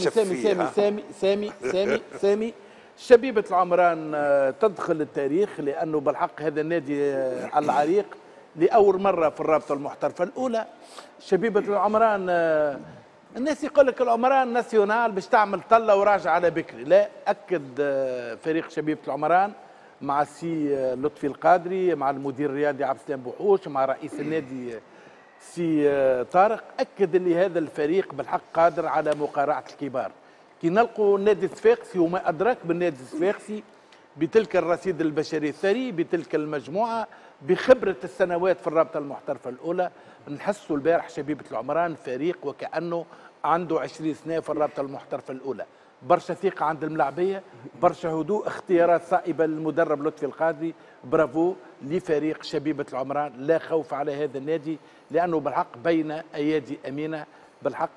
سامي شبيبة العمران تدخل التاريخ، لأنه بالحق هذا النادي العريق لأول مرة في الرابطة المحترفة الأولى. شبيبة العمران، الناس يقول لك العمران ناسيونال باش تعمل طلة وراجع على بكري، لا. أكد فريق شبيبة العمران مع السي لطفي القادري، مع المدير الرياضي عبد السلام بوحوش، مع رئيس النادي سي طارق، أكد اللي هذا الفريق بالحق قادر على مقارعة الكبار. كي نلقوا النادي السفاقسي وما أدراك بالنادي السفاقسي بتلك الرصيد البشري الثري، بتلك المجموعة، بخبرة السنوات في الرابطة المحترفة الأولى، نحسوا البارح شبيبة العمران فريق وكأنه عنده 20 سنة في الرابطة المحترفة الأولى. برشا ثقة عند الملاعبية، برشا هدوء، اختيارات صائبة للمدرب لطفي القادري. برافو لفريق شبيبة العمران، لا خوف على هذا النادي، لأنه بالحق بين أيادي أمينة. بالحق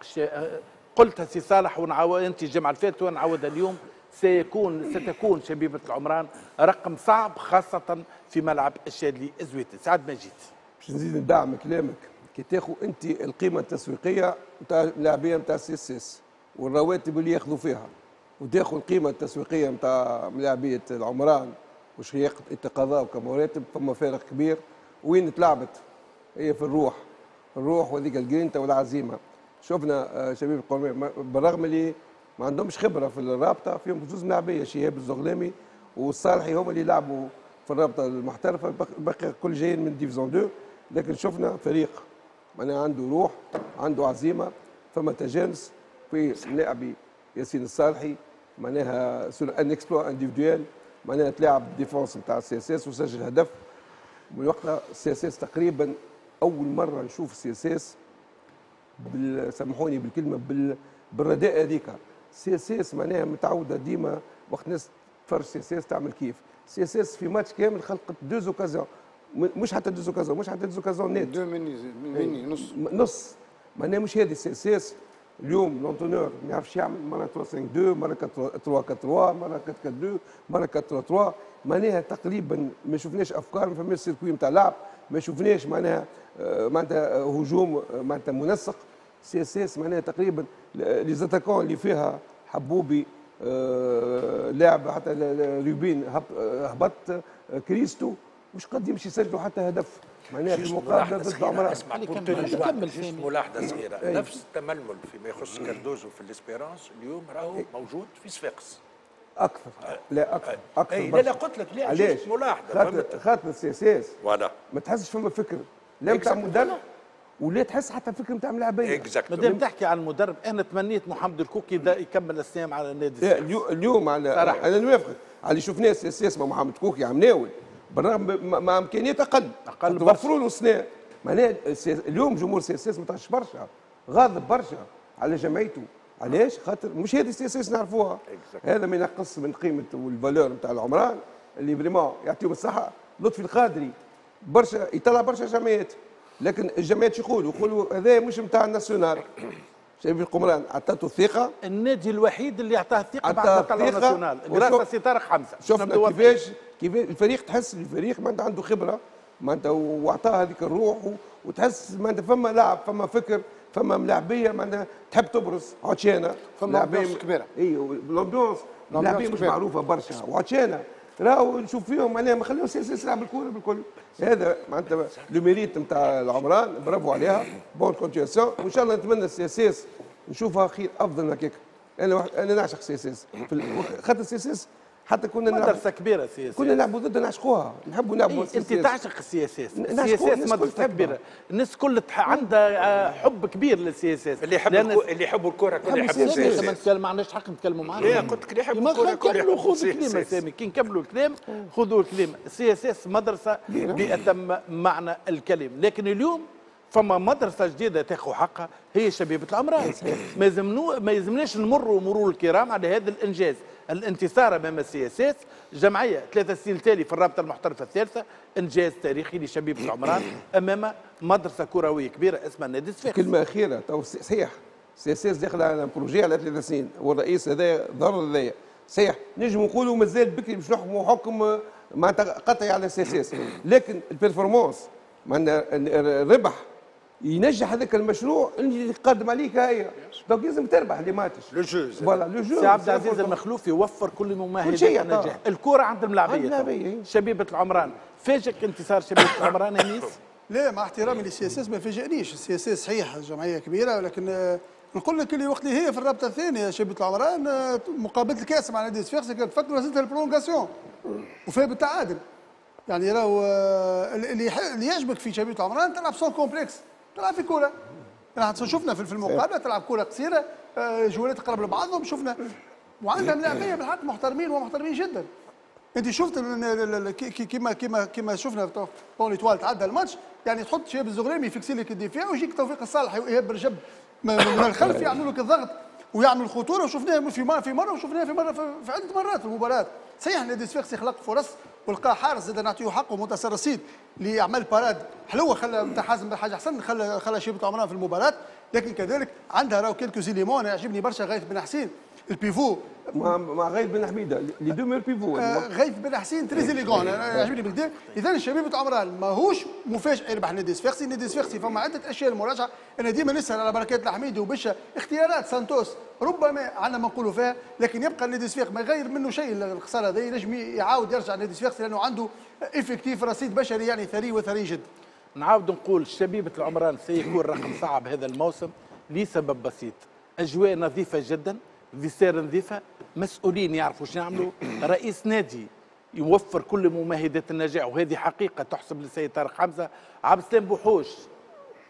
قلتها سي صالح ونعاودها أنت الجمعة اللي فاتت ونعاودها اليوم، ستكون شبيبة العمران رقم صعب خاصة في ملعب الشادلي الزويتي. سعد مجيد، باش نزيد ندعم كلامك. كي تاخذ أنت القيمة التسويقية نتاع اللاعبية نتاع السي اس اس والرواتب اللي ياخذوا فيها، وتاخذ القيمة التسويقية نتاع لاعبية العمران وش هي اتقاضاها كمراتب، فما فارق كبير. وين تلعبت هي؟ في الروح وهذيك الجرينتا والعزيمة. شفنا شبيبة القومية بالرغم اللي ما عندهمش خبرة في الرابطة، فيهم جوز ملاعبية، شهاب الزغلامي والصالحي هما اللي لعبوا في الرابطة المحترفة، باقي كل جايين من ديفيزيون 2. لكن شفنا فريق معناها عنده روح، عنده عزيمة، فما تجانس في لاعبي ياسين الصالحي، معناها سور ان اكسبلوا انديفيديوال، معناها تلاعب ديفونس نتاع السي اس اس وسجل هدف. من وقتها السي اس اس تقريبا أول مرة نشوف السي اس اس، سامحوني بالكلمة، بالرداء هذيك. سي اس اس معناها متعوده ديما وقت الناس تفرج سي اس اس تعمل كيف. سي اس اس في ماتش كامل خلقت دوز اوكازيون، مش حتى دوز اوكازيون نت، دو مني نص معناها مش هذه سي اس اس. اليوم لونتونور ما يعرفش يعمل، مره 352، مره 343، مره 442، مره 433، معناها تقريبا ما شفناش افكار، ما فماش سيركوي نتاع لعب، ما شفناش معناها هجوم معناتها منسق. سي اس اس معناها تقريبا لي زاتاكون اللي فيها حبوبي لاعب، حتى روبين هبط، كريستو مش قد يمشي يسجلوا حتى هدف، معناها في المقابله ضد عمران. اسمع ملاحظه صغيره، نفس التململ فيما يخص كاردوزو في الاسبيرانس اليوم راهو موجود في سفاقس اكثر. لا اكثر لا قلت لك ليش ملاحظه خاطر السي اس اس ما تحسش فما فكر لا نتاع مدرب ولا تحس حتى فكره نتاع ملاعبيه. مادام تحكي عن المدرب، انا تمنيت محمد الكوكي يكمل السنه على النادي اليوم. على صراحة انا نوافقك على اللي شفناه السي اس اس مع محمد الكوكي عمناول، بالرغم مع امكانيات اقل توفروا له سنه. معناها اليوم جمهور السي اس اس متعش برشا، غاضب برشا على جمعيته. علاش؟ خاطر مش هذه السي اس اس نعرفوها. هذا ما ينقص من قيمه والفالور نتاع العمران اللي فريمون يعطيهم الصحه. لطفي القادري برشا يطلع برشا جمعيات، لكن الجمعيات شو يقولوا هذا مش نتاع الناسيونال. شبيبة القمران عطاته الثقة، النادي الوحيد اللي عطاه الثقة بعد ما طلع الناسيونال براسه سي طارق حمزة. شفنا كيفاش الفريق، تحس الفريق معناتها عنده خبرة، معناتها وعطاه هذيك الروح، وتحس معناتها فما لعب، فما فكر، فما ملاعبية معناتها تحب تبرز عطشانة، فما ملاعبية كبيرة. ايوه الأمبيونس، ملاعبية مش معروفة برشا وعطشانة، راهو نشوف فيهم معناها ما خليهمش يلعب الكوره بالكل. هذا معناتها لو ميريت نتاع العمران، برافو عليها، بون كونتياسيون. وان شاء الله نتمنى السي اس اس نشوفها خير افضل من هكاك. انا نعشق السي اس اس، خاطر السي اس اس حتى كنا نلعبوا مدرسه كبيره. سي اس اس كنا نلعبوا ضدها، نعشقوها، نحبوا نلعبوا. انت تعشق السي اس اس، السي اس اس مدرسه كبيره، الناس كل عندها حب كبير للسي اس اس. اللي يحبوا الكره كل يحبوا السي اس اس. ما عندناش حق نتكلموا معاهم. لا قلت لك اللي يحبوا الكره كل يحبوا السي اس اس. خذوا الكلمه، كي نكملوا الكلام خذوا الكلمه. السي اس اس مدرسه بأتم معنى الكلمه، لكن اليوم فما مدرسه جديده تاخذ حقها، هي شبيبه العمران. ما يلزمناش نمروا مرور الكرام على هذا الانجاز، الانتصار امام السي اس اس. جمعيه 3 سنين تالي في الرابطه المحترفه الثالثه، انجاز تاريخي لشبيبه العمران امام مدرسه كرويه كبيره اسمها نادي سفاقسي. كلمه اخيره تو صحيح، السي اس اس داخل على بروجي على 3 سنين، والرئيس هذايا ضر هذايا صحيح، نجم نقولوا مازال بكري باش نحكموا حكم معناتها قطعي على السي اس اس، لكن البيرفورمانس معناتها الربح ينجح هذاك المشروع اللي قادم عليك هي، دونك لازم تربح اللي ماتش. لو جو فوالا لو جو. سي عبد العزيز المخلوف يوفر كل الممهدات للنجاح، الكرة عند الملاعبية. شبيبة العمران، فاجئك انتصار شبيبة العمران انيس؟ لا، مع احترامي للسي اس اس ما فاجئنيش، السي اس اس صحيح جمعية كبيرة، ولكن نقول لك اللي وقت اللي هي في الرابطة الثانية شبيبة العمران مقابلة الكأس مع نادي سفاقسي كانت تفكر وصلتها البرونغاسيون وفيها بالتعادل. يعني راهو اللي يعجبك في شبيبة العمران تلعب سون كومبلكس، تلعب في كوره. شفنا في المقابله تلعب كوره قصيره، جولات قرب لبعضهم شفنا، وعندها ملاعبيه بالحق محترمين ومحترمين جدا. انت شفت كيما شفنا طول طوال تعدى الماتش، يعني تحط شهاب الزغلامي فيكسي لك الدفاع ويجيك توفيق الصالح وايهاب رجب من الخلف يعملوا لك الضغط ويعملوا الخطوره، وشفناها في مره في عده مرات في المباراه. صحيح نادي سفاقسي خلق فرص ولقى حارس زاد نعطيه حقه منتصر رصيد اللي عمل باراد حلوه، خلى نتاع حازم حاجه احسن، خلى شبيبة العمران في المباراه. لكن كذلك عندها راهو كيلكو زيليمون، انا يعجبني برشا غايث بن حسين البيفو مع غايث بن حميده لي دو ميور بيفو. غايث بن حسين تريزي ليغون يعجبني بكدا. اذا شبيبة العمران ماهوش مفاجاه يربح نادي سفاقسي، نادي سفاقسي فما عده اشياء المراجعه. انا ديما نسال على بركات الحميدي وبشا اختيارات سانتوس ربما عندنا ما نقولوا فيها، لكن يبقى النادي سفاقسي ما يغير منه شيء الخساره هذه، ينجم يعاود يرجع النادي سفاقسي لانه عنده افكتيف رصيد بشري يعني ثري وثري جدا. نعاود نقول شبيبة العمران سيكون رقم صعب هذا الموسم لسبب بسيط، اجواء نظيفه جدا، فيسير نظيفه، مسؤولين يعرفوا شنو يعملوا، رئيس نادي يوفر كل ممهدات النجاح، وهذه حقيقه تحسب للسيد طارق حمزة. عبد السلام بوحوش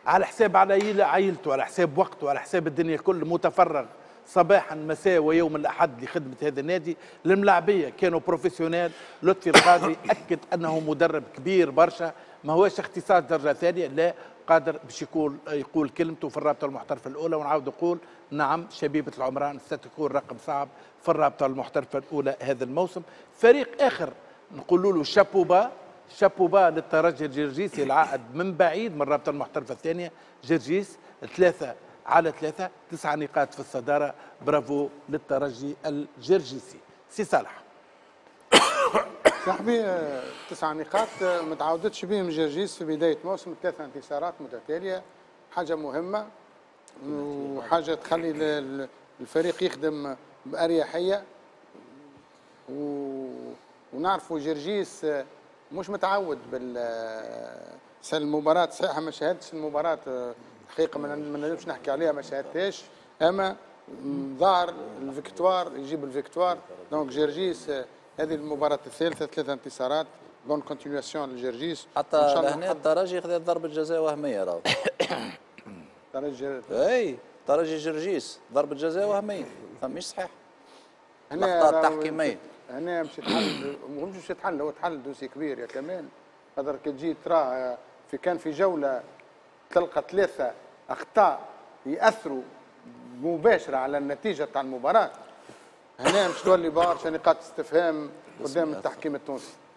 على حساب على عائلته، على حساب وقته، على حساب الدنيا كل متفرغ صباحا مساء ويوم الاحد لخدمه هذا النادي. الملاعبيه كانوا بروفيسيونيل، لطفي القاضي اكد انه مدرب كبير برشا، ما هواش اختصاص درجه ثانيه، لا قادر باش يقول كلمته في الرابطه المحترفه الاولى. ونعاود نقول نعم شبيبة العمران ستكون رقم صعب في الرابطه المحترفه الاولى هذا الموسم. فريق اخر نقول له شابوبا، شابوبا للترجي الجرجيسي العائد من بعيد من الرابطه المحترفه الثانيه، جرجيس 3-3، 9 نقاط في الصداره، برافو للترجي الجرجيسي. سي صالح صاحبي، 9 نقاط ما تعاودتش بهم الجرجيس في بدايه موسم، 3 انتصارات متتاليه، حاجه مهمه وحاجه تخلي الفريق يخدم باريحيه. ونعرفوا جرجيس مش متعود المباراه، صحيح ما شاهدتش المباراه حقيقه، ما نجمش نحكي عليها ما شاهدتهاش، اما ظهر الفيكتوار يجيب الفيكتوار. دونك جرجيس هذه المباراة الثالثة 3 انتصارات، بون كونتينياسيون للجرجيس. حتى لهنا الترجي خذ ضربة جزاء وهمية راهو. ترجي جرجيس ضربة جزاء وهمية، مش صحيح. لقطات تحكيمية. هنا مش تحل، مش تحل، هو تحل دوسي كبير يا كمال. خاطر كي تجي ترى كان في جولة تلقى 3 أخطاء يأثروا مباشرة على النتيجة تاع المباراة. هنا مش تولي برشا نقاط استفهام قدام التحكيم التونسي.